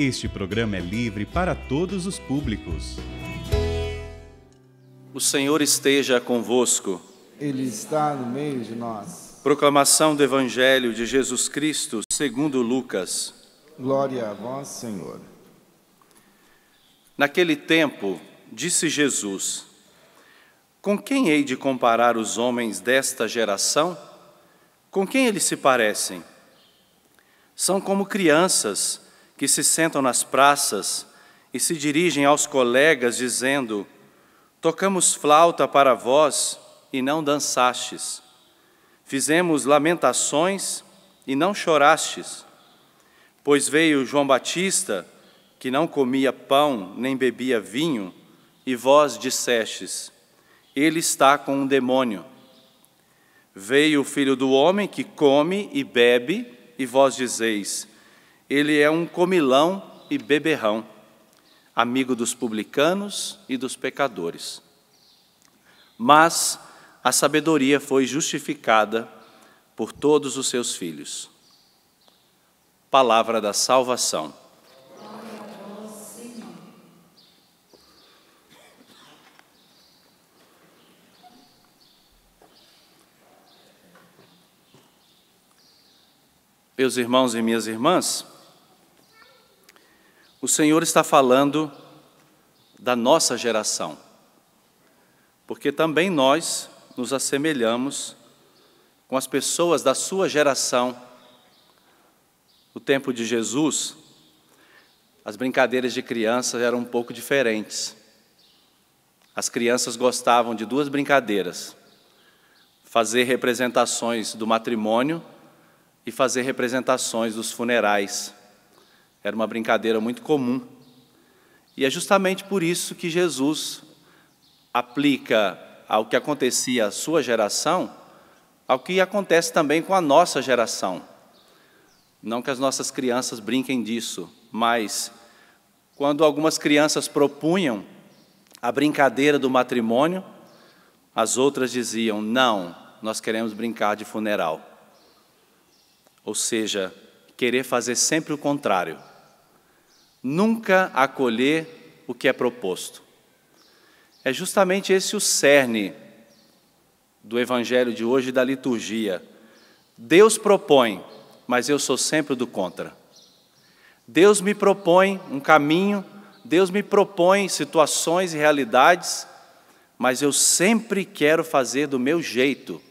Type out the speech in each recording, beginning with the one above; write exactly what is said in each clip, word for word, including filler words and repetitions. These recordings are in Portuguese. Este programa é livre para todos os públicos. O Senhor esteja convosco. Ele está no meio de nós. Proclamação do Evangelho de Jesus Cristo segundo Lucas. Glória a vós, Senhor. Naquele tempo, disse Jesus: com quem hei de comparar os homens desta geração? Com quem eles se parecem? São como crianças que se sentam nas praças e se dirigem aos colegas dizendo: tocamos flauta para vós e não dançastes. Fizemos lamentações e não chorastes. Pois veio João Batista, que não comia pão nem bebia vinho, e vós dissestes: ele está com um demônio. Veio o Filho do Homem, que come e bebe, e vós dizeis: ele é um comilão e beberrão, amigo dos publicanos e dos pecadores. Mas a sabedoria foi justificada por todos os seus filhos. Palavra da salvação. Meus irmãos e minhas irmãs, o Senhor está falando da nossa geração, porque também nós nos assemelhamos com as pessoas da sua geração. No tempo de Jesus, as brincadeiras de crianças eram um pouco diferentes. As crianças gostavam de duas brincadeiras: fazer representações do matrimônio e fazer representações dos funerais. Era uma brincadeira muito comum. E é justamente por isso que Jesus aplica ao que acontecia à sua geração, ao que acontece também com a nossa geração. Não que as nossas crianças brinquem disso, mas quando algumas crianças propunham a brincadeira do matrimônio, as outras diziam: não, nós queremos brincar de funeral. Ou seja, querer fazer sempre o contrário. Nunca acolher o que é proposto. É justamente esse o cerne do Evangelho de hoje e da liturgia. Deus propõe, mas eu sou sempre do contra. Deus me propõe um caminho, Deus me propõe situações e realidades, mas eu sempre quero fazer do meu jeito.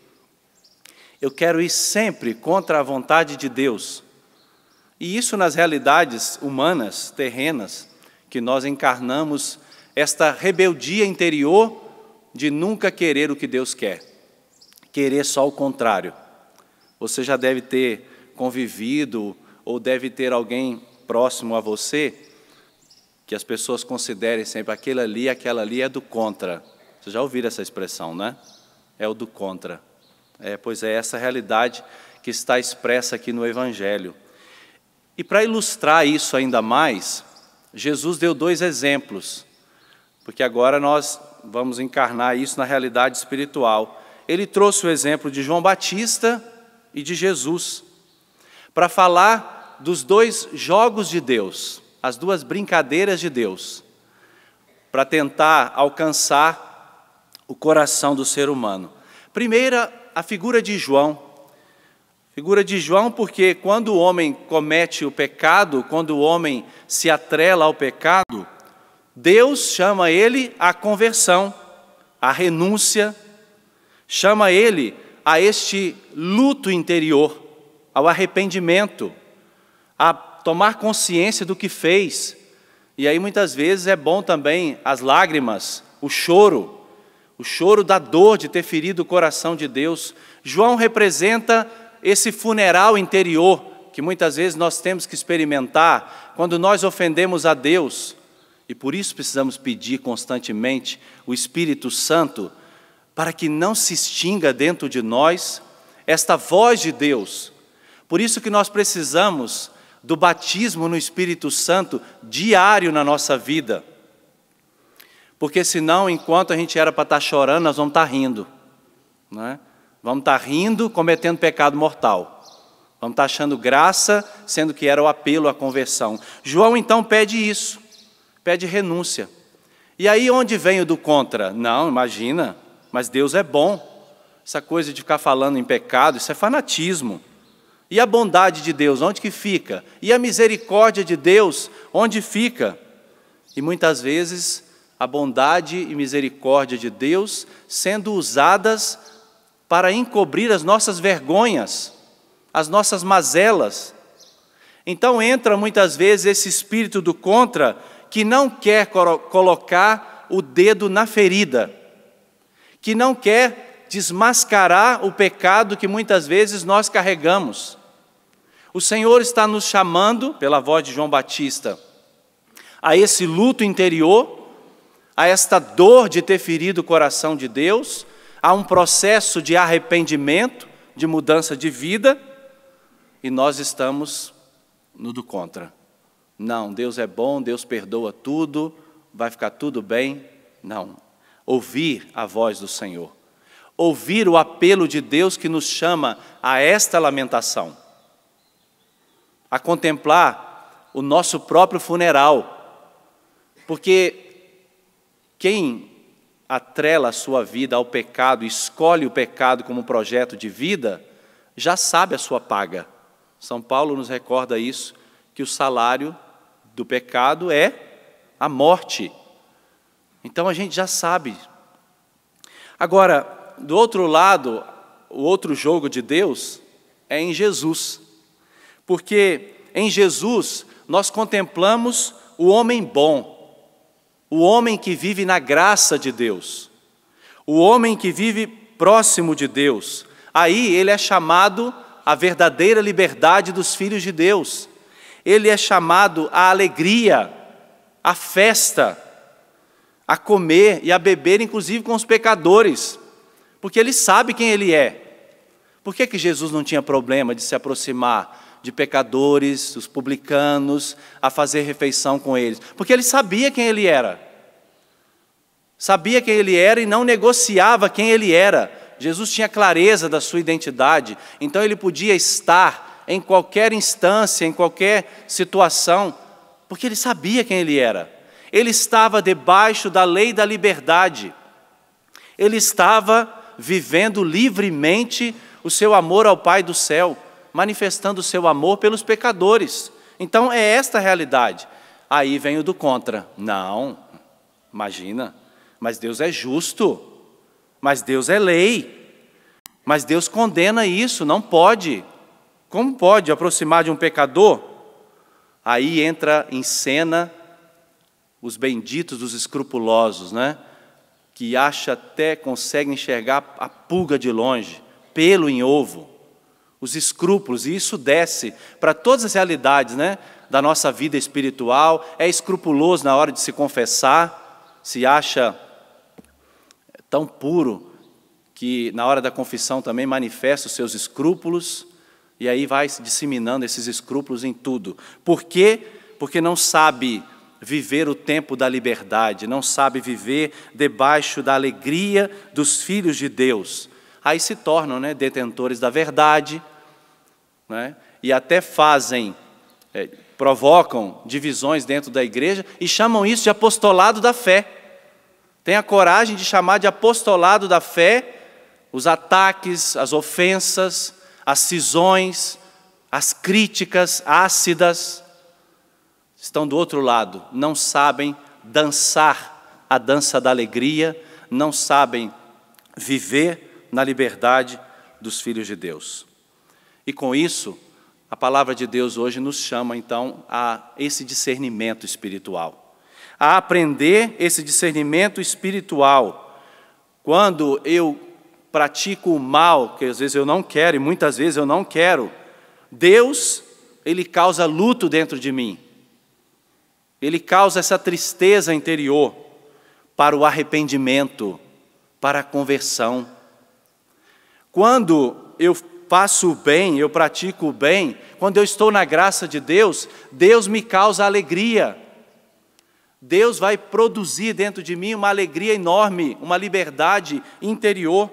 Eu quero ir sempre contra a vontade de Deus. E isso nas realidades humanas, terrenas, que nós encarnamos esta rebeldia interior de nunca querer o que Deus quer, querer só o contrário. Você já deve ter convivido ou deve ter alguém próximo a você que as pessoas considerem sempre: aquele ali, aquela ali é do contra. Vocês já ouviram essa expressão, né? É o do contra. É, pois é essa realidade que está expressa aqui no Evangelho. E para ilustrar isso ainda mais, Jesus deu dois exemplos, porque agora nós vamos encarnar isso na realidade espiritual. Ele trouxe o exemplo de João Batista e de Jesus, para falar dos dois jogos de Deus, as duas brincadeiras de Deus, para tentar alcançar o coração do ser humano. Primeira, a figura de João. Figura de João porque quando o homem comete o pecado, quando o homem se atrela ao pecado, Deus chama ele à conversão, à renúncia, chama ele a este luto interior, ao arrependimento, a tomar consciência do que fez. E aí muitas vezes é bom também as lágrimas, o choro, o choro da dor de ter ferido o coração de Deus. João representa esse funeral interior que muitas vezes nós temos que experimentar quando nós ofendemos a Deus. E por isso precisamos pedir constantemente o Espírito Santo para que não se extinga dentro de nós esta voz de Deus. Por isso que nós precisamos do batismo no Espírito Santo diário na nossa vida. Porque senão, enquanto a gente era para estar chorando, nós vamos estar rindo, né? Vamos estar rindo, cometendo pecado mortal. Vamos estar achando graça, sendo que era o apelo à conversão. João, então, pede isso, pede renúncia. E aí, onde vem o do contra? Não, imagina, mas Deus é bom. Essa coisa de ficar falando em pecado, isso é fanatismo. E a bondade de Deus, onde que fica? E a misericórdia de Deus, onde fica? E muitas vezes, a bondade e misericórdia de Deus sendo usadas para encobrir as nossas vergonhas, as nossas mazelas. Então entra muitas vezes esse espírito do contra que não quer colocar o dedo na ferida, que não quer desmascarar o pecado que muitas vezes nós carregamos. O Senhor está nos chamando, pela voz de João Batista, a esse luto interior, a esta dor de ter ferido o coração de Deus, a um processo de arrependimento, de mudança de vida. E nós estamos no do contra. Não, Deus é bom, Deus perdoa tudo, vai ficar tudo bem. Não. Ouvir a voz do Senhor. Ouvir o apelo de Deus que nos chama a esta lamentação. A contemplar o nosso próprio funeral. Porque quem atrela a sua vida ao pecado, escolhe o pecado como projeto de vida, já sabe a sua paga. São Paulo nos recorda isso, que o salário do pecado é a morte. Então a gente já sabe. Agora, do outro lado, o outro jogo de Deus é em Jesus. Porque em Jesus nós contemplamos o homem bom, o homem que vive na graça de Deus, o homem que vive próximo de Deus. Aí ele é chamado à verdadeira liberdade dos filhos de Deus. Ele é chamado à alegria, à festa, a comer e a beber, inclusive com os pecadores, porque ele sabe quem ele é. Por que que Jesus não tinha problema de se aproximar de pecadores, dos publicanos, a fazer refeição com eles? Porque ele sabia quem ele era. Sabia quem ele era e não negociava quem ele era. Jesus tinha clareza da sua identidade, então ele podia estar em qualquer instância, em qualquer situação, porque ele sabia quem ele era. Ele estava debaixo da lei da liberdade. Ele estava vivendo livremente o seu amor ao Pai do céu, manifestando o seu amor pelos pecadores. Então é esta a realidade. Aí vem o do contra. Não, imagina, mas Deus é justo. Mas Deus é lei, mas Deus condena isso, não pode. Como pode aproximar de um pecador? Aí entra em cena os benditos, os escrupulosos, né? Que acha até, consegue enxergar a pulga de longe, pelo em ovo, os escrúpulos, e isso desce para todas as realidades, né? Da nossa vida espiritual. É escrupuloso na hora de se confessar, se acha tão puro que na hora da confissão também manifesta os seus escrúpulos, e aí vai se disseminando esses escrúpulos em tudo. Por quê? Porque não sabe viver o tempo da liberdade, não sabe viver debaixo da alegria dos filhos de Deus. Aí se tornam, né, detentores da verdade, né, e até fazem, é, provocam divisões dentro da igreja e chamam isso de apostolado da fé. Tem a coragem de chamar de apostolado da fé os ataques, as ofensas, as cisões, as críticas ácidas. Estão do outro lado, não sabem dançar a dança da alegria, não sabem viver na liberdade dos filhos de Deus. E com isso, a palavra de Deus hoje nos chama, então, a esse discernimento espiritual. A aprender esse discernimento espiritual. Quando eu pratico o mal, que às vezes eu não quero, e muitas vezes eu não quero, Deus, Ele causa luto dentro de mim. Ele causa essa tristeza interior para o arrependimento, para a conversão. Quando eu faço o bem, eu pratico o bem, quando eu estou na graça de Deus, Deus me causa alegria. Deus vai produzir dentro de mim uma alegria enorme, uma liberdade interior.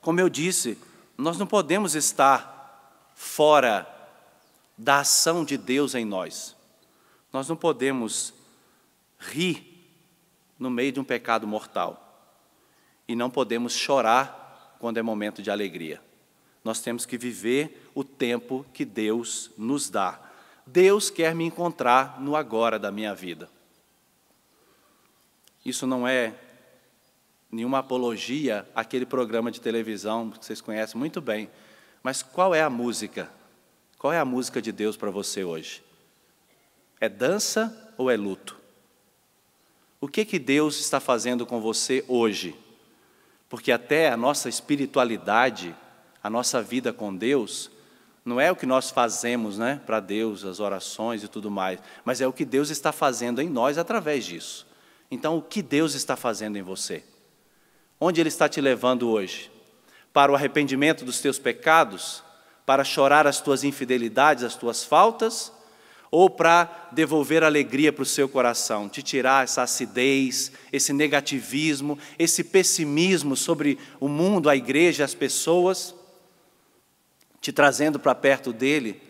Como eu disse, nós não podemos estar fora da ação de Deus em nós. Nós não podemos rir no meio de um pecado mortal e não podemos chorar quando é momento de alegria. Nós temos que viver o tempo que Deus nos dá. Deus quer me encontrar no agora da minha vida. Isso não é nenhuma apologia àquele programa de televisão que vocês conhecem muito bem, mas qual é a música? Qual é a música de Deus para você hoje? É dança ou é luto? O que que Deus está fazendo com você hoje? Porque até a nossa espiritualidade, a nossa vida com Deus, não é o que nós fazemos, né, para Deus, as orações e tudo mais, mas é o que Deus está fazendo em nós através disso. Então, o que Deus está fazendo em você? Onde Ele está te levando hoje? Para o arrependimento dos teus pecados? Para chorar as tuas infidelidades, as tuas faltas? Ou para devolver alegria para o seu coração? Te tirar essa acidez, esse negativismo, esse pessimismo sobre o mundo, a igreja, as pessoas? Te trazendo para perto dEle,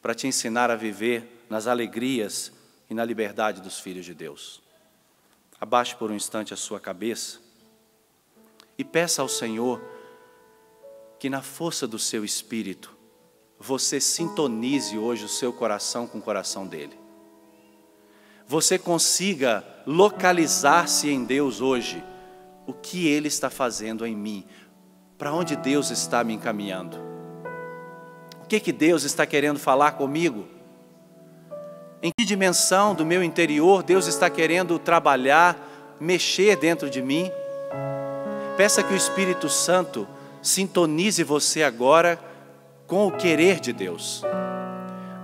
para te ensinar a viver nas alegrias e na liberdade dos filhos de Deus. Abaixe por um instante a sua cabeça e peça ao Senhor que na força do seu espírito você sintonize hoje o seu coração com o coração dele. Você consiga localizar-se em Deus hoje, o que Ele está fazendo em mim, para onde Deus está me encaminhando. O que que Deus está querendo falar comigo? Em que dimensão do meu interior Deus está querendo trabalhar, mexer dentro de mim? Peça que o Espírito Santo sintonize você agora com o querer de Deus.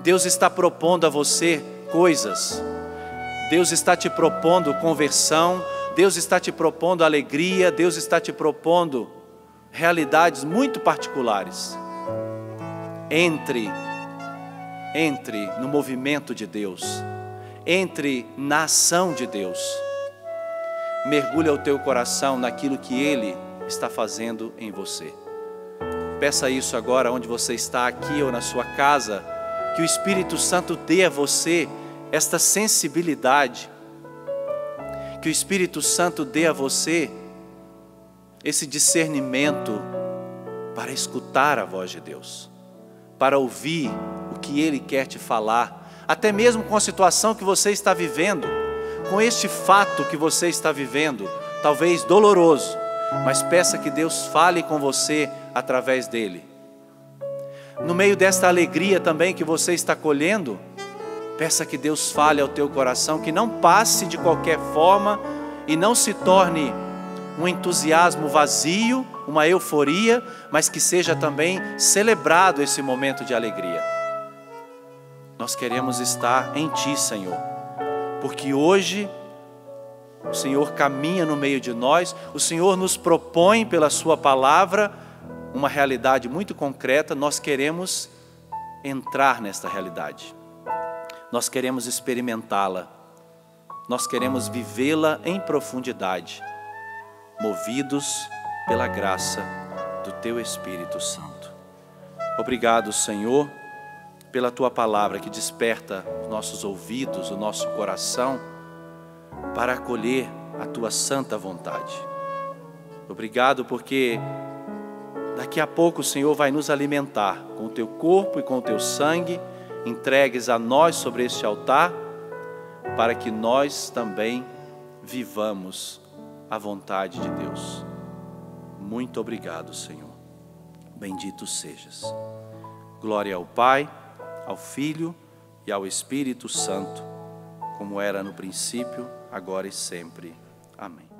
Deus está propondo a você coisas. Deus está te propondo conversão. Deus está te propondo alegria. Deus está te propondo realidades muito particulares. Entre Entre no movimento de Deus, entre na ação de Deus. Mergulha o teu coração naquilo que Ele está fazendo em você. Peça isso agora onde você está, aqui ou na sua casa, que o Espírito Santo dê a você esta sensibilidade, que o Espírito Santo dê a você esse discernimento para escutar a voz de Deus, para ouvir o que Ele quer te falar, até mesmo com a situação que você está vivendo, com este fato que você está vivendo, talvez doloroso, mas peça que Deus fale com você através dele. No meio desta alegria também que você está colhendo, peça que Deus fale ao teu coração, que não passe de qualquer forma e não se torne um entusiasmo vazio, uma euforia, mas que seja também celebrado esse momento de alegria. Nós queremos estar em Ti, Senhor, porque hoje o Senhor caminha no meio de nós, o Senhor nos propõe pela Sua palavra uma realidade muito concreta, nós queremos entrar nesta realidade, nós queremos experimentá-la, nós queremos vivê-la em profundidade, movidos pela graça do Teu Espírito Santo. Obrigado, Senhor, pela Tua Palavra que desperta os nossos ouvidos, o nosso coração, para acolher a Tua santa vontade. Obrigado porque daqui a pouco o Senhor vai nos alimentar com o Teu corpo e com o Teu sangue, entregues a nós sobre este altar, para que nós também vivamos a vontade de Deus. Muito obrigado, Senhor. Bendito sejas. Glória ao Pai, ao Filho e ao Espírito Santo, como era no princípio, agora e sempre. Amém.